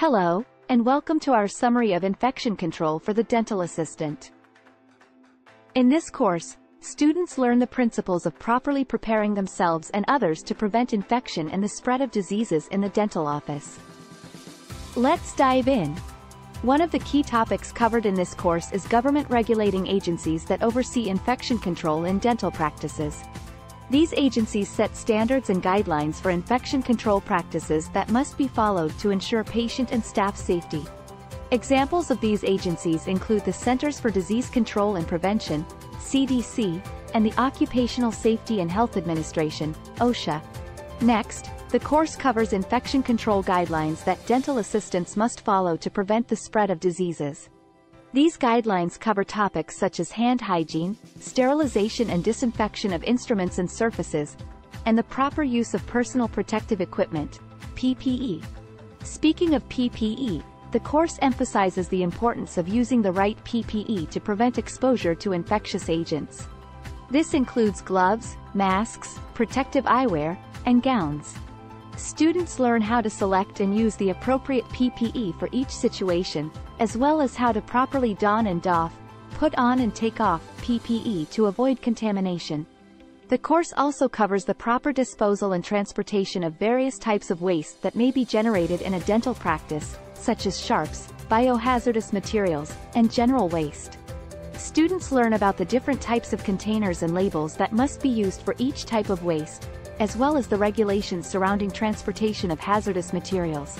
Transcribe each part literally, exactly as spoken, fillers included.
Hello, and welcome to our summary of infection control for the dental assistant. In this course, students learn the principles of properly preparing themselves and others to prevent infection and the spread of diseases in the dental office. Let's dive in. One of the key topics covered in this course is government regulating agencies that oversee infection control in dental practices. These agencies set standards and guidelines for infection control practices that must be followed to ensure patient and staff safety. Examples of these agencies include the Centers for Disease Control and Prevention, C D C, and the Occupational Safety and Health Administration, OSHA. Next, the course covers infection control guidelines that dental assistants must follow to prevent the spread of diseases. These guidelines cover topics such as hand hygiene, sterilization and disinfection of instruments and surfaces, and the proper use of personal protective equipment, P P E. Speaking of P P E, the course emphasizes the importance of using the right P P E to prevent exposure to infectious agents. This includes gloves, masks, protective eyewear, and gowns. Students learn how to select and use the appropriate P P E for each situation, as well as how to properly don and doff, put on and take off P P E to avoid contamination. The course also covers the proper disposal and transportation of various types of waste that may be generated in a dental practice, such as sharps, biohazardous materials, and general waste. Students learn about the different types of containers and labels that must be used for each type of waste, as well as the regulations surrounding transportation of hazardous materials.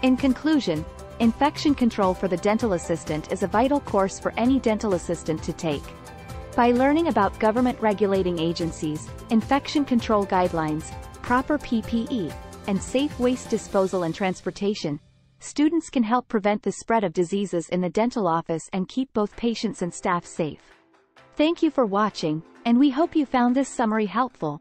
In conclusion, infection control for the dental assistant is a vital course for any dental assistant to take. By learning about government regulating agencies, infection control guidelines, proper P P E, and safe waste disposal and transportation, students can help prevent the spread of diseases in the dental office and keep both patients and staff safe. Thank you for watching, and we hope you found this summary helpful.